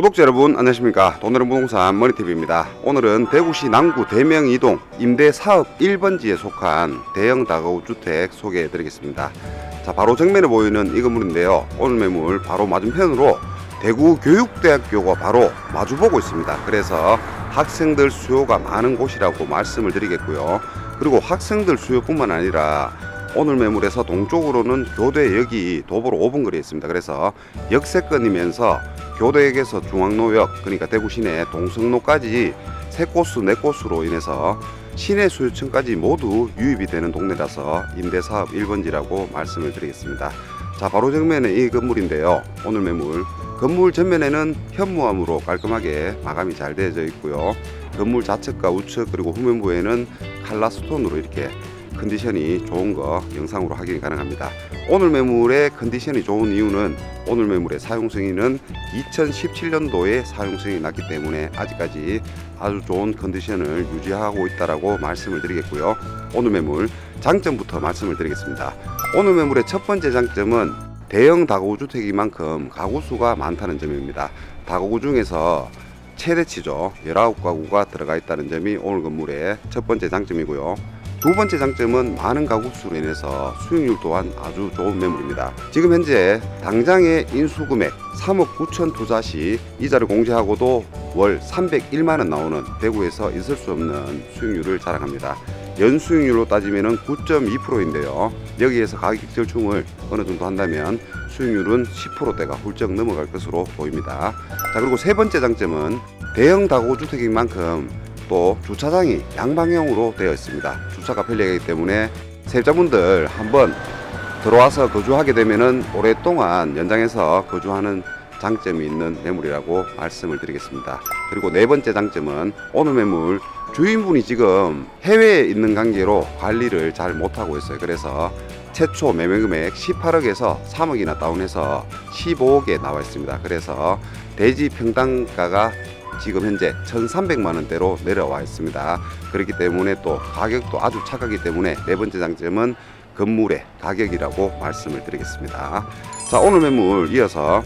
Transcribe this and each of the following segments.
구독자 여러분 안녕하십니까. 돈으로 부동산 머니TV입니다. 오늘은 대구시 남구 대명이동 임대 사업 1번지에 속한 대형 다가구 주택 소개해 드리겠습니다. 자, 바로 정면에 보이는 이 건물인데요, 오늘 매물 바로 맞은편으로 대구교육대학교가 바로 마주보고 있습니다. 그래서 학생들 수요가 많은 곳이라고 말씀을 드리겠고요. 그리고 학생들 수요뿐만 아니라 오늘 매물에서 동쪽으로는 교대역이 도보로 5분 거리에 있습니다. 그래서 역세권이면서 교대역에서 중앙로역, 그러니까 대구 시내 동성로까지 3곳수 4곳수로 인해서 시내 수요층까지 모두 유입이 되는 동네라서 임대사업 1번지라고 말씀을 드리겠습니다. 자, 바로 정면에 이 건물인데요, 오늘 매물. 건물 전면에는 현무암으로 깔끔하게 마감이 잘 되어져 있고요. 건물 좌측과 우측 그리고 후면부에는 칼라스톤으로 이렇게 컨디션이 좋은 거 영상으로 확인이 가능합니다. 오늘 매물의 컨디션이 좋은 이유는 오늘 매물의 사용승인은 2017년도에 사용승인이 났기 때문에 아직까지 아주 좋은 컨디션을 유지하고 있다라고 말씀을 드리겠고요. 오늘 매물 장점부터 말씀을 드리겠습니다. 오늘 매물의 첫 번째 장점은 대형 다가구 주택이만큼 가구수가 많다는 점입니다. 다가구 중에서 최대치죠. 19가구가 들어가 있다는 점이 오늘 건물의 첫 번째 장점이고요. 두 번째 장점은 많은 가구수로 인해서 수익률 또한 아주 좋은 매물입니다. 지금 현재 당장의 인수금액 3억 9천 투자 시 이자를 공제하고도 월 301만원 나오는 대구에서 있을 수 없는 수익률을 자랑합니다. 연수익률로 따지면 9.2%인데요. 여기에서 가격 절충을 어느 정도 한다면 수익률은 10%대가 훌쩍 넘어갈 것으로 보입니다. 자, 그리고 세 번째 장점은 대형 다가구 주택인 만큼 또 주차장이 양방향으로 되어 있습니다. 주차가 편리하기 때문에 세입자분들 한번 들어와서 거주하게 되면은 오랫동안 연장해서 거주하는 장점이 있는 매물이라고 말씀을 드리겠습니다. 그리고 네 번째 장점은 오늘 매물 주인분이 지금 해외에 있는 관계로 관리를 잘 못하고 있어요. 그래서 최초 매매금액 18억에서 3억이나 다운해서 15억에 나와 있습니다. 그래서 대지 평당가가 지금 현재 1,300만원대로 내려와 있습니다. 그렇기 때문에 또 가격도 아주 착하기 때문에 네 번째 장점은 건물의 가격이라고 말씀을 드리겠습니다. 자, 오늘 매물 이어서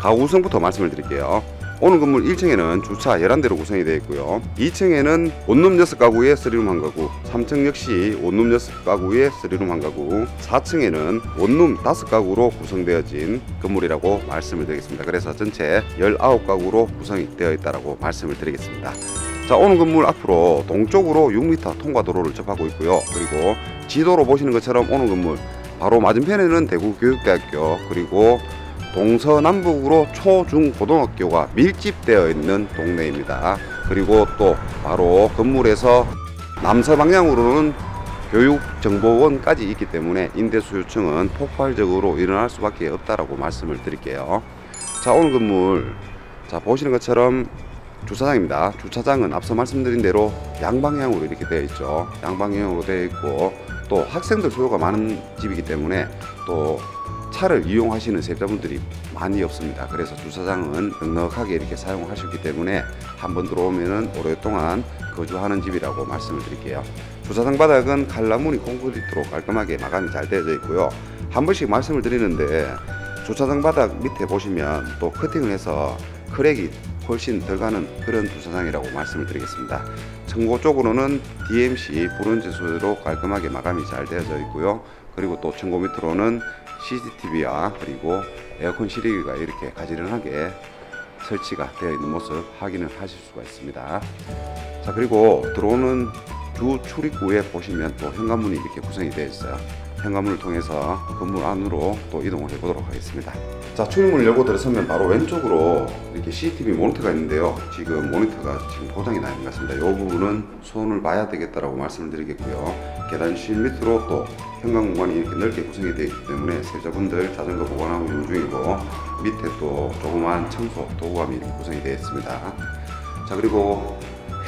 가구성부터 말씀을 드릴게요. 오늘 건물 1층에는 주차 11대로 구성이 되어 있고요. 2층에는 원룸 6가구에 3룸 1가구, 3층 역시 원룸 6가구에 3룸 1가구, 4층에는 원룸 5가구로 구성되어진 건물이라고 말씀을 드리겠습니다. 그래서 전체 19가구로 구성이 되어 있다고 말씀을 드리겠습니다. 자, 오늘 건물 앞으로 동쪽으로 6m 통과도로를 접하고 있고요. 그리고 지도로 보시는 것처럼 오늘 건물 바로 맞은편에는 대구교육대학교, 그리고 동서남북으로 초중고등학교가 밀집되어 있는 동네입니다. 그리고 또 바로 건물에서 남서방향으로는 교육정보원까지 있기 때문에 임대수요층은 폭발적으로 일어날 수밖에 없다라고 말씀을 드릴게요. 자, 오늘 건물 자 보시는 것처럼 주차장입니다. 주차장은 앞서 말씀드린 대로 양방향으로 이렇게 되어 있죠. 양방향으로 되어 있고 또 학생들 수요가 많은 집이기 때문에 또 차를 이용하시는 세입자분들이 많이 없습니다. 그래서 주차장은 넉넉하게 이렇게 사용하셨기 때문에 한번 들어오면은 오랫동안 거주하는 집이라고 말씀을 드릴게요. 주차장 바닥은 칼라무늬 콘크리트로 깔끔하게 마감이 잘 되어져 있고요. 한 번씩 말씀을 드리는데 주차장 바닥 밑에 보시면 또 커팅을 해서 크랙이 훨씬 덜 가는 그런 주차장이라고 말씀을 드리겠습니다. 층고 쪽으로는 DMC 브론즈 소재로 깔끔하게 마감이 잘 되어져 있고요. 그리고 또 층고 밑으로는 CCTV와 그리고 에어컨 실외기가 이렇게 가지런하게 설치가 되어 있는 모습 확인을 하실 수가 있습니다. 자, 그리고 들어오는 주 출입구에 보시면 또 현관문이 이렇게 구성이 되어 있어요. 현관문을 통해서 건물 안으로 또 이동을 해보도록 하겠습니다. 자, 출입문을 열고 들어서면 바로 왼쪽으로 이렇게 CCTV 모니터가 있는데요. 지금 모니터가 지금 고장이 나 있는 것 같습니다. 이 부분은 손을 봐야 되겠다라고 말씀을 드리겠고요. 계단 10m로 또 현관 공간이 이렇게 넓게 구성이 되어 있기 때문에 세입자분들 자전거 보관하고 있는 중이고 밑에 또 조그만 청소 도구함이 이렇게 구성이 되어 있습니다. 자, 그리고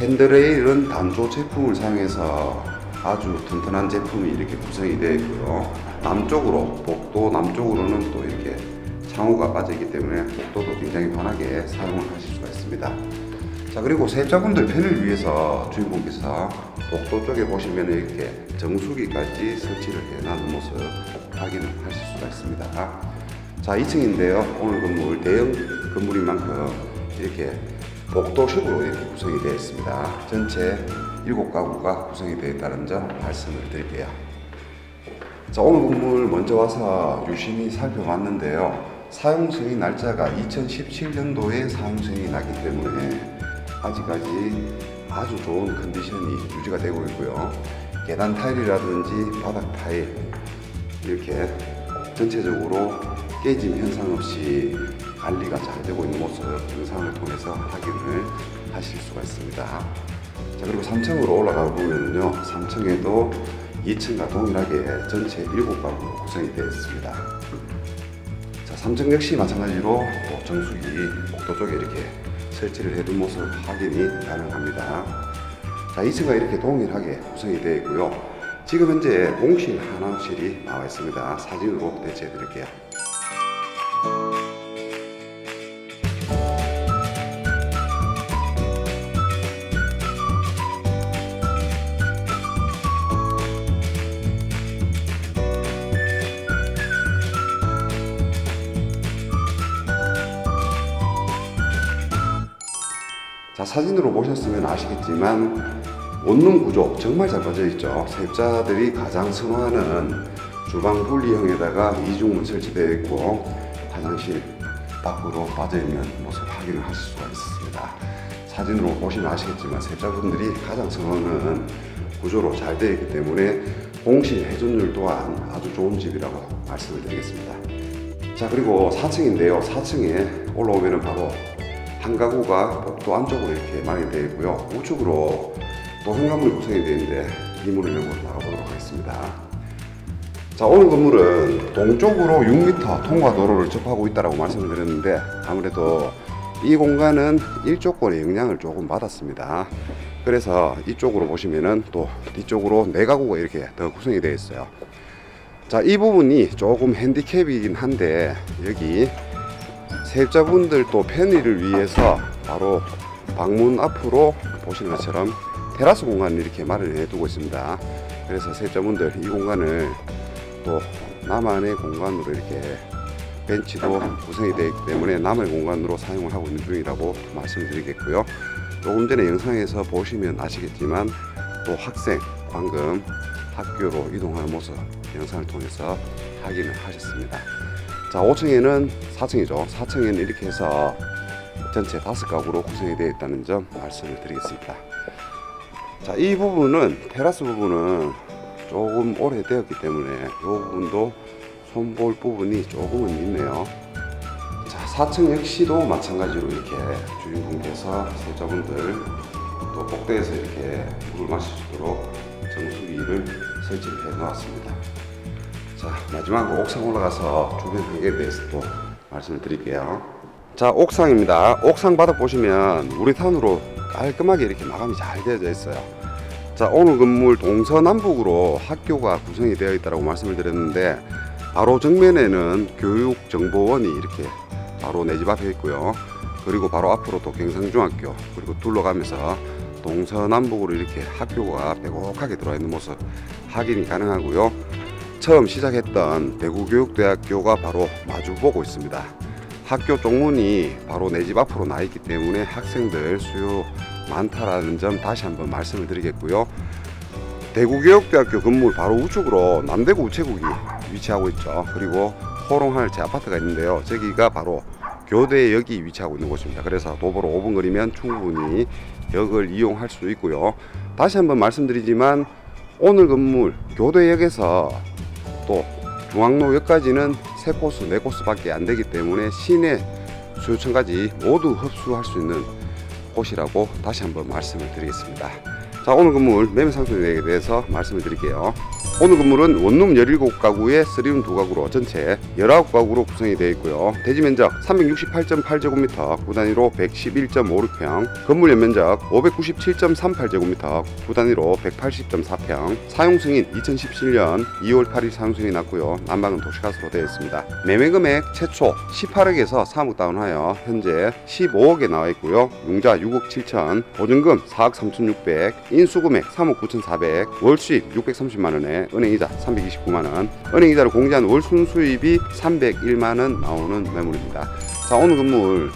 핸드레일은 단조 제품을 사용해서 아주 튼튼한 제품이 이렇게 구성이 되어 있고요. 남쪽으로 복도 남쪽으로는 또 이렇게 창호가 빠져 있기 때문에 복도도 굉장히 편하게 사용을 하실 수가 있습니다. 자, 그리고 세입자분들 편을 위해서 주인분께서 복도 쪽에 보시면 이렇게 정수기까지 설치를 해놓은 모습 확인을 하실 수가 있습니다. 자, 2층인데요, 오늘 건물 대형 건물인 만큼 이렇게 복도식으로 이렇게 구성이 되어 있습니다. 전체 7가구가 구성이 되어 있다는 점 말씀을 드릴게요. 자, 오늘 건물 먼저 와서 유심히 살펴봤는데요. 사용 승인 날짜가 2017년도에 사용 승인이 났기 때문에 아직까지 아주 좋은 컨디션이 유지가 되고 있고요. 계단 타일이라든지 바닥 타일 이렇게 전체적으로 깨짐 현상 없이 관리가 잘 되고 있는 모습을 영상을 통해서 확인을 하실 수가 있습니다. 자, 그리고 3층으로 올라가 보면요, 3층에도 2층과 동일하게 전체 7가구로 구성이 되어 있습니다. 자, 3층 역시 마찬가지로 정수기 복도 쪽에 이렇게 설치를 해둔 모습 확인이 가능합니다. 자, 2층과 이렇게 동일하게 구성이 되어 있고요. 지금 현재 공실 한화실이 나와 있습니다. 사진으로 대체해 드릴게요. 자, 사진으로 보셨으면 아시겠지만 원룸 구조 정말 잘 빠져있죠. 세입자들이 가장 선호하는 주방 분리형에다가 이중문 설치되어 있고 화장실 밖으로 빠져있는 모습 확인을 하실 수가 있습니다. 사진으로 보시면 아시겠지만 세입자분들이 가장 선호하는 구조로 잘 되어 있기 때문에 공실 회전율 또한 아주 좋은 집이라고 말씀을 드리겠습니다. 자, 그리고 4층인데요. 4층에 올라오면 바로 한 가구가 복도 안쪽으로 이렇게 마련되어 있고요. 우측으로 또 현관문이 구성이 되어 있는데 이 문을 열고 나가보도록 하겠습니다. 자, 오늘 건물은 동쪽으로 6m 통과도로를 접하고 있다고 말씀을 드렸는데 아무래도 이 공간은 일조권의 영향을 조금 받았습니다. 그래서 이쪽으로 보시면은 또 뒤쪽으로 4가구가 이렇게 더 구성이 되어 있어요. 자, 이 부분이 조금 핸디캡이긴 한데 여기 세입자분들 또 편의를 위해서 바로 방문 앞으로 보시는 것처럼 테라스 공간을 이렇게 마련해 두고 있습니다. 그래서 세입자분들 이 공간을 또 나만의 공간으로 이렇게 벤치도 구성이 되어 있기 때문에 남의 공간으로 사용을 하고 있는 중이라고 말씀드리겠고요. 조금 전에 영상에서 보시면 아시겠지만 또 학생 방금 학교로 이동하는 모습 영상을 통해서 확인을 하셨습니다. 자, 5층에는 4층이죠. 4층에는 이렇게 해서 전체 5가구로 구성이 되어 있다는 점 말씀을 드리겠습니다. 자, 이 부분은 테라스 부분은 조금 오래되었기 때문에 이 부분도 손볼 부분이 조금은 있네요. 자, 4층 역시도 마찬가지로 이렇게 주인공께서 세입자분들 또 복도에서 이렇게 물을 마실 수 있도록 정수기를 설치해 놓았습니다. 자, 마지막으로 옥상 올라가서 주변 환경에 대해서도 말씀을 드릴게요. 자, 옥상입니다. 옥상 바닥 보시면 우레탄으로 깔끔하게 이렇게 마감이 잘 되어져 있어요. 자, 오늘 건물 동서남북으로 학교가 구성이 되어 있다고 말씀을 드렸는데 바로 정면에는 교육정보원이 이렇게 바로 내 집 앞에 있고요. 그리고 바로 앞으로 또 경상중학교 그리고 둘러가면서 동서남북으로 이렇게 학교가 빼곡하게 들어와 있는 모습 확인이 가능하고요. 처음 시작했던 대구교육대학교가 바로 마주보고 있습니다. 학교 쪽문이 바로 내 집 앞으로 나 있기 때문에 학생들 수요 많다라는 점 다시 한번 말씀을 드리겠고요. 대구교육대학교 건물 바로 우측으로 남대구 우체국이 위치하고 있죠. 그리고 호롱할 제 아파트가 있는데요. 저기가 바로 교대역이 위치하고 있는 곳입니다. 그래서 도보로 5분 거리면 충분히 역을 이용할 수 있고요. 다시 한번 말씀드리지만 오늘 건물 교대역에서 또 중앙로역까지는 3코스, 4코스 밖에 안 되기 때문에 시내 수요층까지 모두 흡수할 수 있는 곳이라고 다시 한번 말씀을 드리겠습니다. 자, 오늘 건물 매매 상품에 대해서 말씀을 드릴게요. 오늘 건물은 원룸 17가구에 3룸 2가구로 전체 19가구로 구성이 되어 있고요. 대지 면적 368.8제곱미터, 구단위로 111.56평, 건물 연면적 597.38제곱미터, 구단위로 180.4평, 사용 승인 2017년 2월 8일 사용 승인이 났고요. 난방은 도시가스로 되어 있습니다. 매매 금액 최초 18억에서 3억 다운하여 현재 15억에 나와 있고요. 융자 6억 7천, 보증금 4억 3,600, 인수금액 3억 9,400, 월수입 630만원에 은행이자 329만원, 은행이자를 공제한 월순수입이 301만원 나오는 매물입니다. 자, 오늘 건물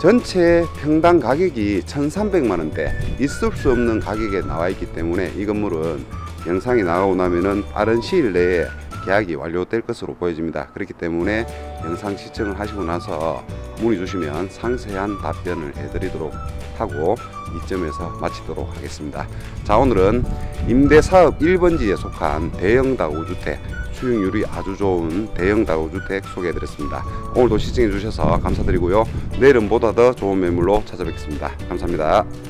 전체 평당 가격이 1,300만 원대, 있을 수 없는 가격에 나와 있기 때문에 이 건물은 영상이 나가고 나면은 빠른 시일 내에 계약이 완료될 것으로 보여집니다. 그렇기 때문에 영상 시청을 하시고 나서 문의 주시면 상세한 답변을 해드리도록 하고, 이점에서 마치도록 하겠습니다. 자, 오늘은 임대사업 1번지에 속한 대형 다우주택, 수익률이 아주 좋은 대형 다우주택 소개해드렸습니다. 오늘도 시청해주셔서 감사드리고요. 내일은 보다 더 좋은 매물로 찾아뵙겠습니다. 감사합니다.